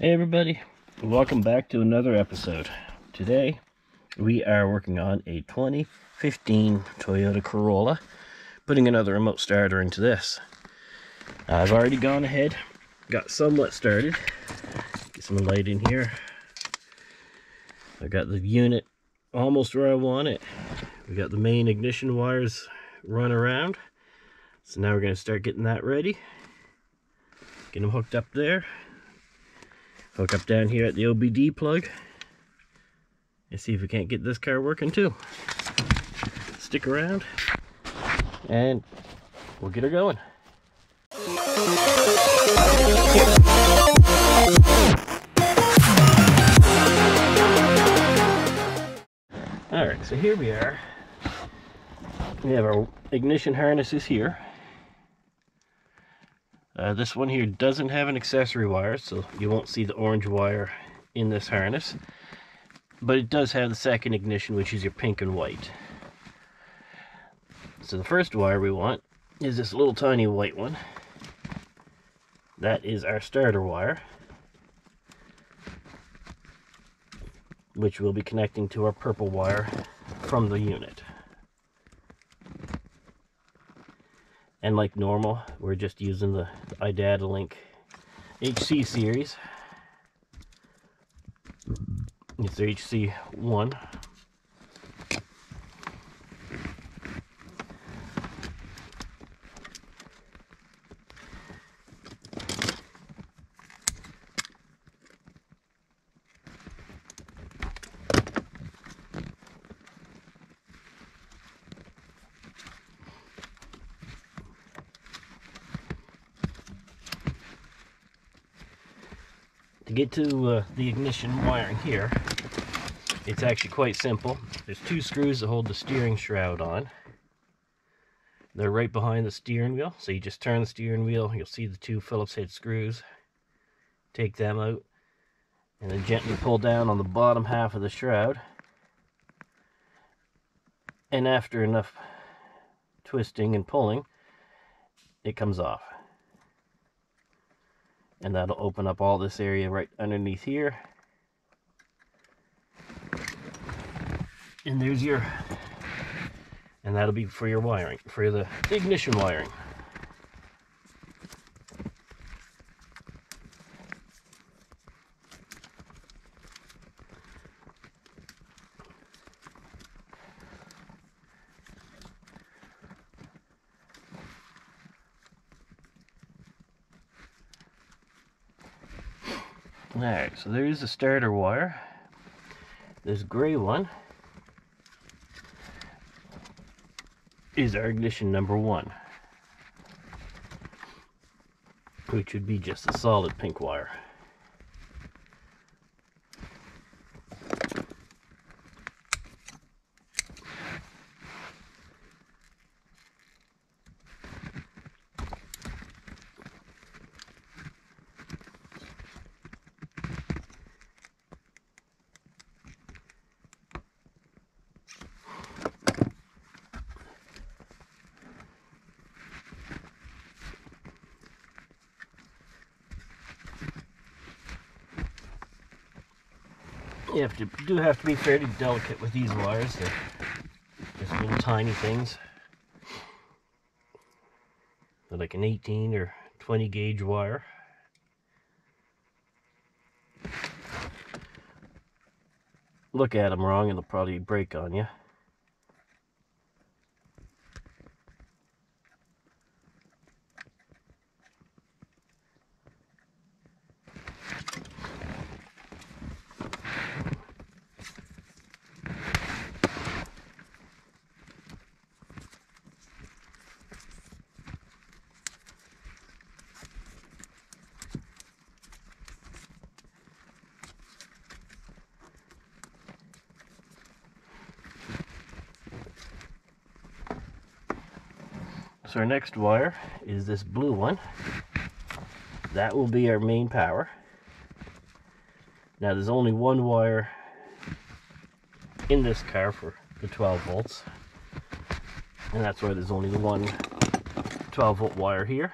Hey everybody, welcome back to another episode. Today we are working on a 2015 Toyota Corolla, putting another remote starter into this. I've already gone ahead, got somewhat started. Get some light in here. I got the unit almost where I want it. We got the main ignition wires run around, so now we're going to start getting that ready, get them hooked up there. Hook up down here at the OBD plug and see if we can't get this car working too. Stick around and we'll get her going. Alright, so here we are. We have our ignition harnesses here. This one here doesn't have an accessory wire, so you won't see the orange wire in this harness. But it does have the second ignition, which is your pink and white. So the first wire we want is this little tiny white one. That is our starter wire, which we'll be connecting to our purple wire from the unit. And like normal, we're just using the iDataLink HC series. It's the HC1. To get to the ignition wiring here, it's actually quite simple. There's two screws that hold the steering shroud on. They're right behind the steering wheel, so you just turn the steering wheel, you'll see the two Phillips head screws. Take them out, and then gently pull down on the bottom half of the shroud. And after enough twisting and pulling, it comes off. And that'll open up all this area right underneath here. And there's your... and that'll be for your wiring, for the ignition wiring. Alright, so there's the starter wire. This gray one is our ignition number one, which would be just a solid pink wire. You do have to be fairly delicate with these wires. They're just little tiny things. They're like an 18 or 20 gauge wire. Look at them wrong and they'll probably break on you. So our next wire is this blue one. That will be our main power. Now there's only one wire in this car for the 12 volts. And that's why there's only the one 12 volt wire here.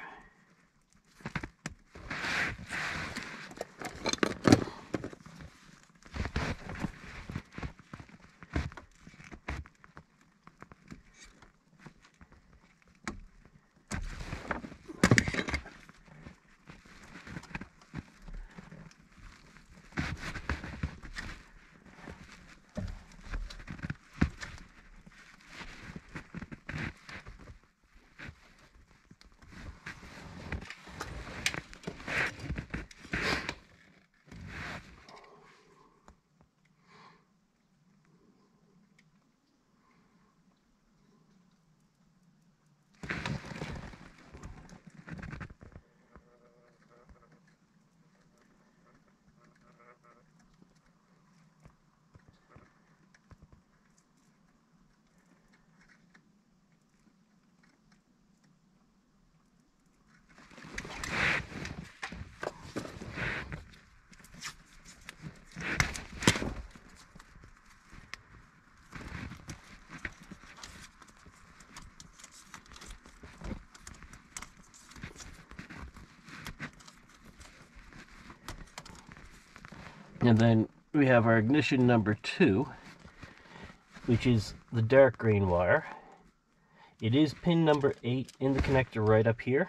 And then we have our ignition number 2, which is the dark green wire. It is pin number 8 in the connector right up here,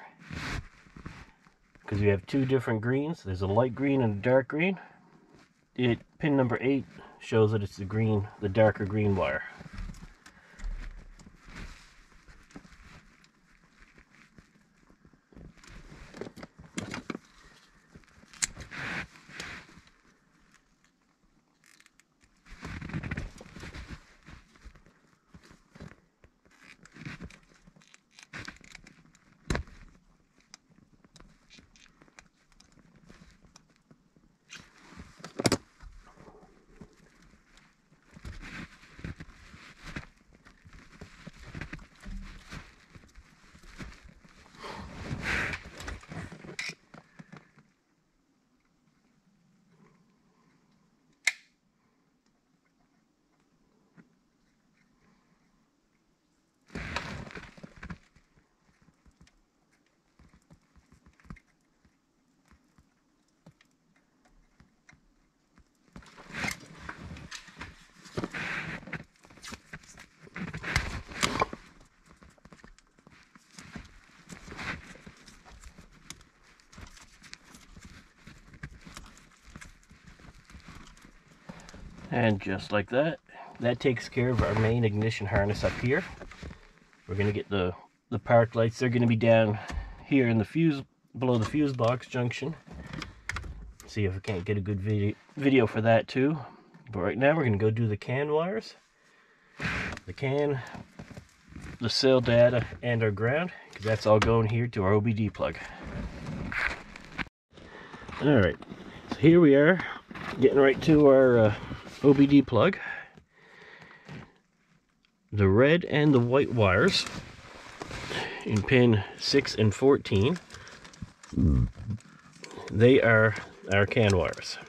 because we have two different greens. There's a light green and a dark green. Pin number 8 shows that it's the green, the darker green wire. And just like that, that takes care of our main ignition harness up here. We're going to get the park lights. They're going to be down here in the fuse, below the fuse box junction. See if we can't get a good video for that too. But right now we're going to go do the CAN wires. The CAN, the SIL data, and our ground, because that's all going here to our OBD plug. Alright, so here we are, getting right to our OBD plug. The red and the white wires in pin 6 and 14, they are our CAN wires.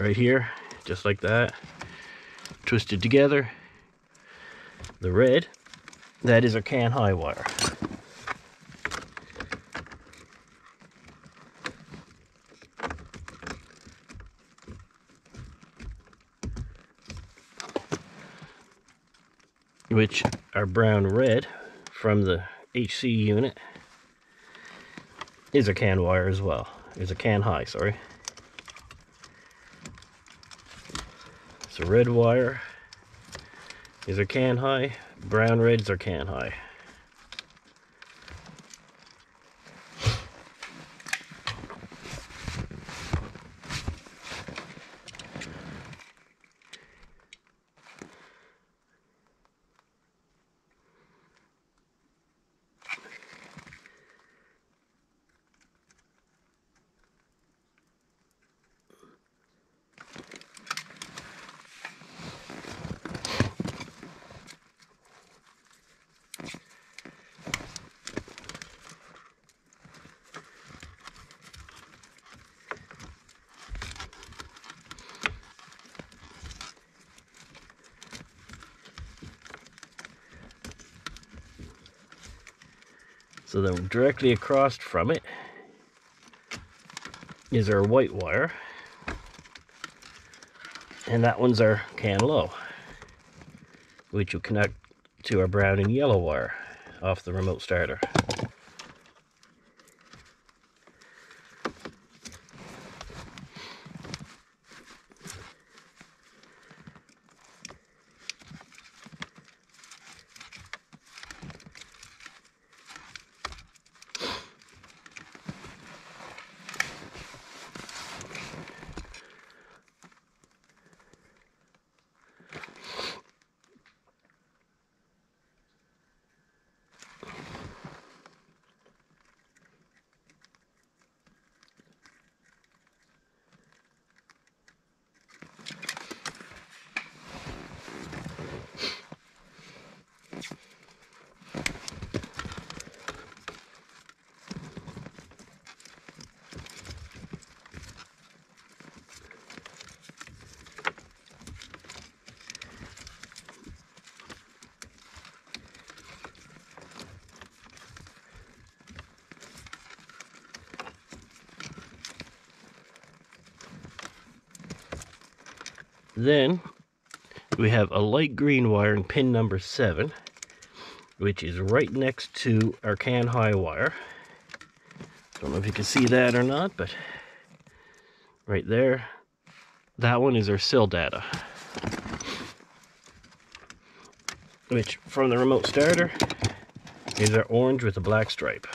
Right here, just like that, twisted together. The red, that is our CAN high wire. Which our brown red from the HC unit is a CAN wire as well. Is a CAN high, sorry. So red wire is a CAN high, brown reds are CAN high. So then directly across from it is our white wire, and that one's our CAN low, which will connect to our brown and yellow wire off the remote starter. Then we have a light green wire in pin number 7, which is right next to our CAN high wire. Don't know if you can see that or not, but right there, that one is our SIL data, which from the remote starter is our orange with a black stripe.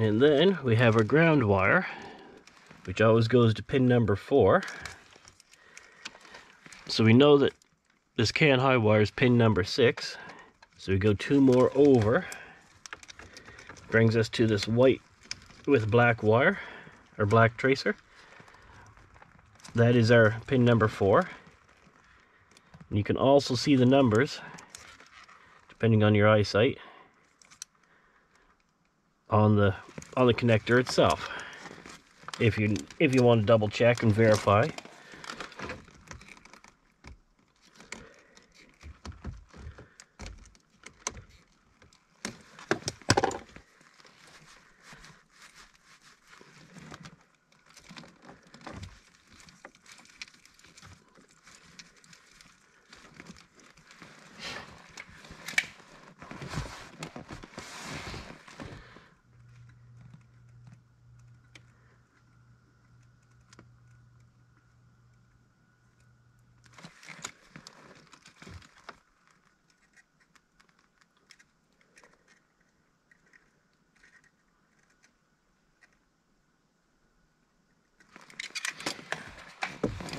And then we have our ground wire, which always goes to pin number 4. So we know that this CAN high wire is pin number 6. So we go 2 more over. Brings us to this white with black wire, or black tracer. That is our pin number 4. And you can also see the numbers, depending on your eyesight, on the connector itself, if you want to double check and verify.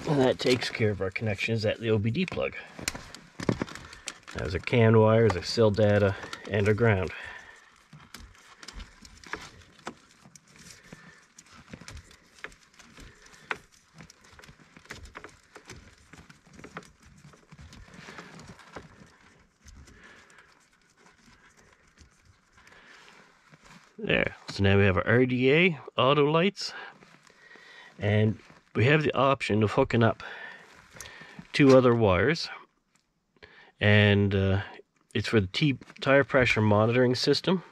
And that takes care of our connections at the OBD plug. There's our CAN wires, our SIL data, and our ground. There. So now we have our RDA auto lights, and we have the option of hooking up 2 other wires, and it's for the tire pressure monitoring system.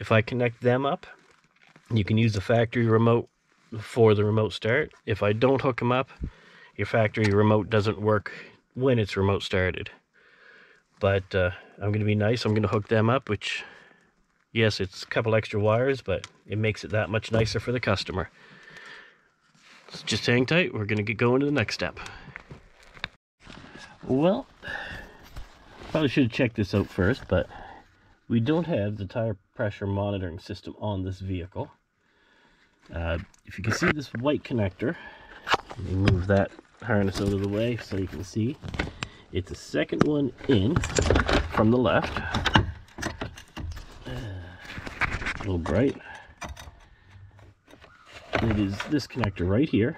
If I connect them up, you can use the factory remote for the remote start. If I don't hook them up, your factory remote doesn't work when it's remote started. But I'm going to be nice, I'm going to hook them up, which, yes, it's a couple extra wires, but it makes it that much nicer for the customer. So just hang tight, we're going to get going to the next step. Well, probably should have checked this out first, but we don't have the tire pressure monitoring system on this vehicle. If you can see this white connector, let me move that harness out of the way so you can see. It's the second one in from the left. A little bright. It is this connector right here,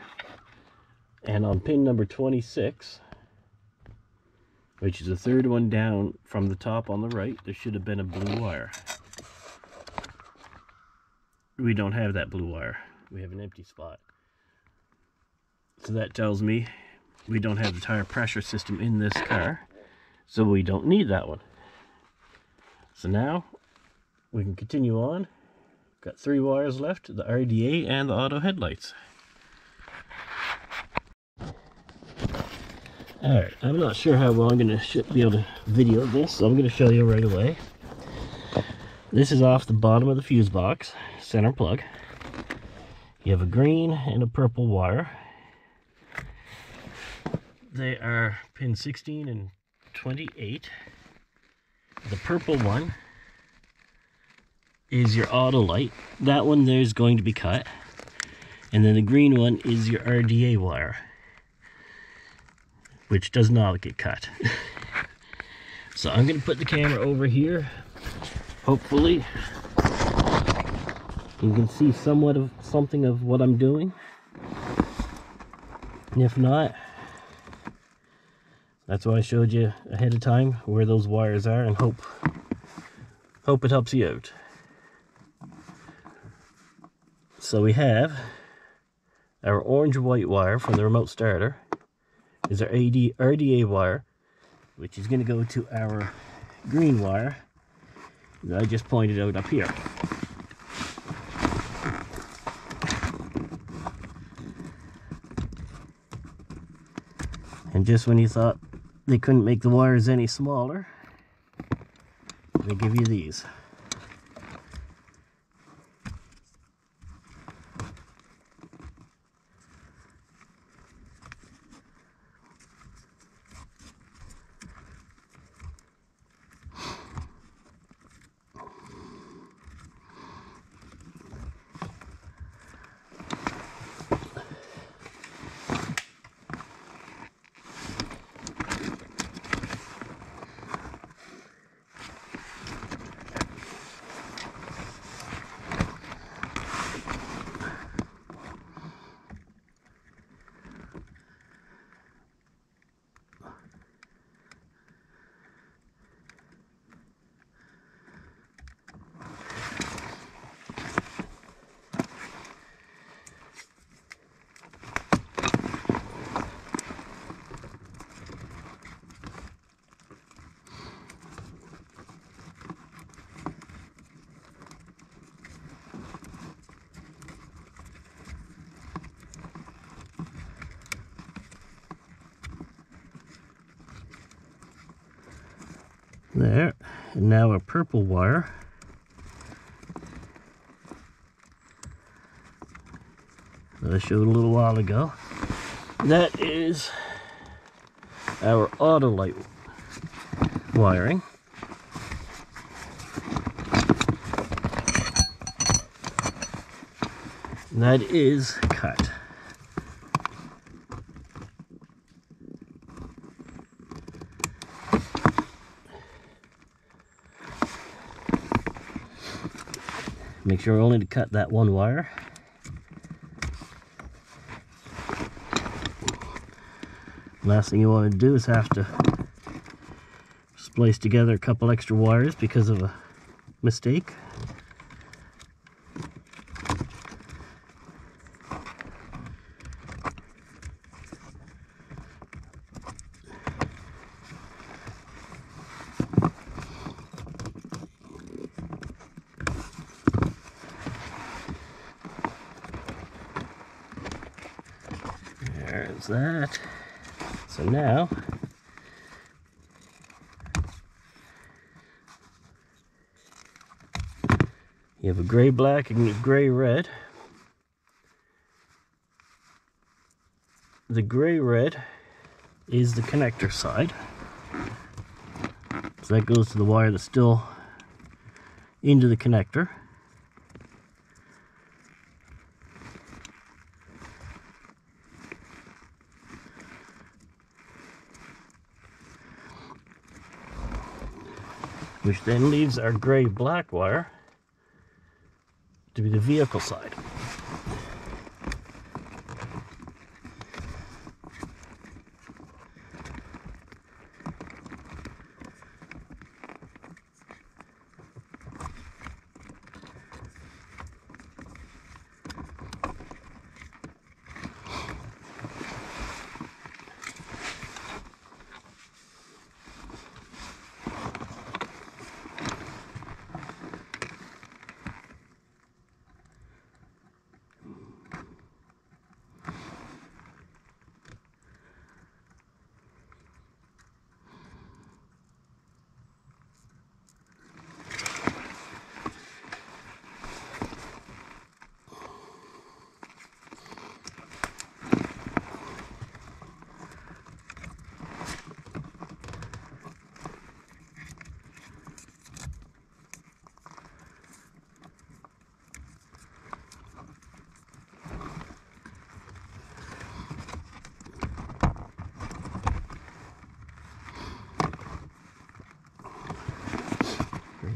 and on pin number 26, which is the third one down from the top on the right, there should have been a blue wire. We don't have that blue wire. We have an empty spot. So that tells me we don't have the tire pressure system in this car, so we don't need that one. So now we can continue on. Got 3 wires left, the RDA and the auto headlights. Alright, I'm not sure how well I'm going to be able to video this, so I'm going to show you right away. This is off the bottom of the fuse box, center plug. You have a green and a purple wire. They are pin 16 and 28. The purple one is your auto light. That one there is going to be cut. And then the green one is your RDA wire, which does not get cut. So I'm going to put the camera over here. Hopefully you can see somewhat of something of what I'm doing. And if not, that's why I showed you ahead of time where those wires are, and hope it helps you out. So we have our orange-white wire from the remote starter. Is our RDA wire, which is going to go to our green wire that I just pointed out up here. And just when you thought they couldn't make the wires any smaller, they give you these. There, and now a purple wire that I showed a little while ago. That is our Autolite wiring. And that is cut. Make sure only to cut that one wire. Last thing you want to do is have to splice together a couple extra wires because of a mistake. There's that. So now you have a gray black and a gray red. The gray red is the connector side, so that goes to the wire that's still into the connector. Which then leaves our gray-black wire to be the vehicle side.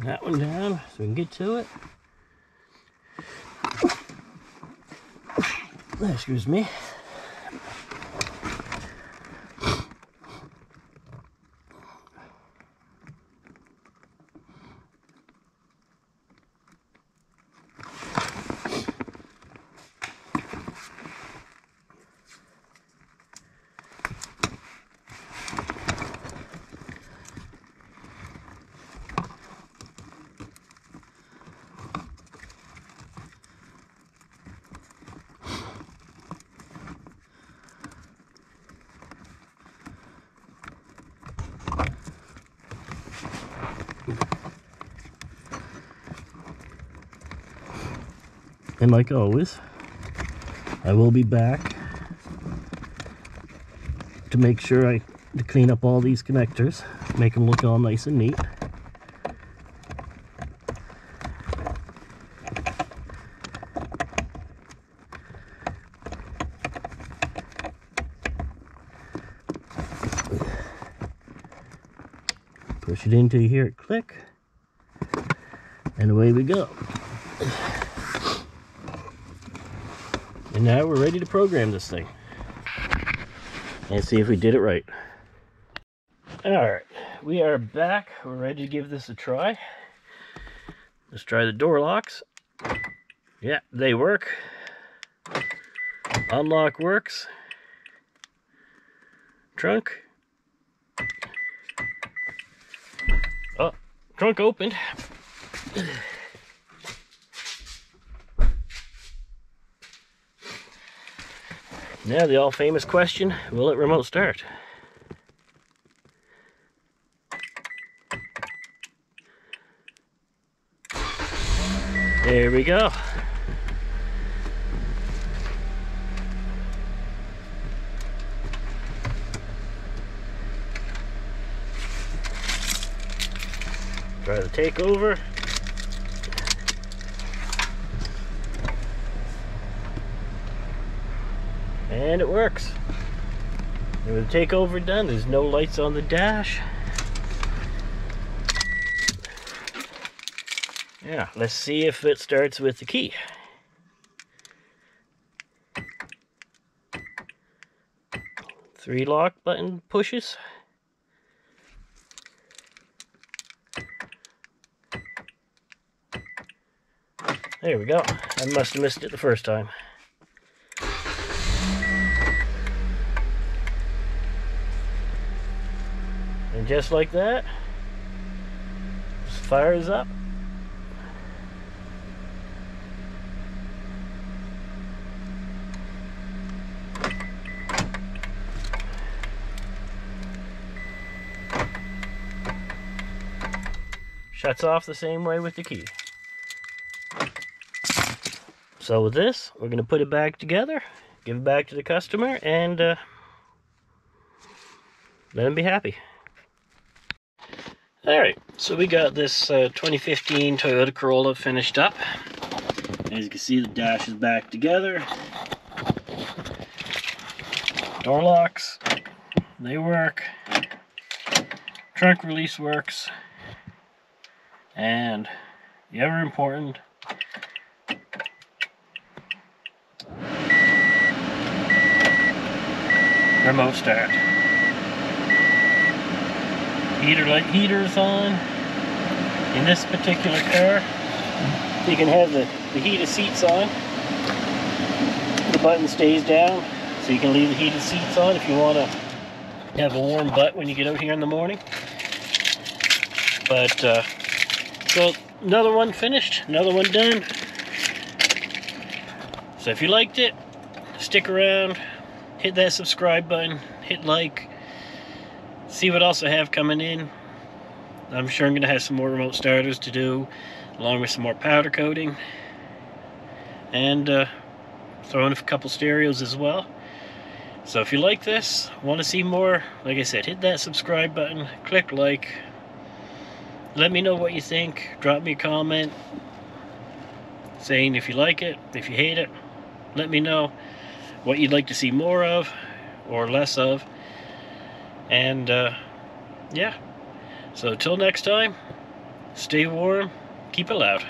that one down so we can get to it. Excuse me. And like always, I will be back to make sure to clean up all these connectors, make them look all nice and neat. Push it in till you hear it click, and away we go. And now we're ready to program this thing and see if we did it right. Alright, we are back. We're ready to give this a try. Let's try the door locks. Yeah, they work. Unlock works. Trunk. Oh, trunk opened. Now the all-famous question, will it remote start? There we go. Try the takeover. And it works. And with the takeover done, there's no lights on the dash. Yeah, let's see if it starts with the key. Three lock button pushes. There we go. I must have missed it the first time. And just like that, this fires up. Shuts off the same way with the key. So with this, we're going to put it back together, give it back to the customer, and let him be happy. Alright, so we got this 2015 Toyota Corolla finished up. As you can see, the dash is back together. Door locks, they work. Trunk release works. And the ever important remote start. Heater's on. In this particular car, you can have the heated seats on. The button stays down, so you can leave the heated seats on if you want to have a warm butt when you get out here in the morning. But so another one finished, another one done. So if you liked it, stick around, hit that subscribe button, hit like. See what else I have coming in. I'm sure I'm going to have some more remote starters to do, along with some more powder coating, and throw in a couple stereos as well. So if you like this, want to see more, like I said, hit that subscribe button, click like, let me know what you think, drop me a comment saying if you like it, if you hate it, let me know what you'd like to see more of or less of. And yeah, so till next time, Stay warm, keep it loud.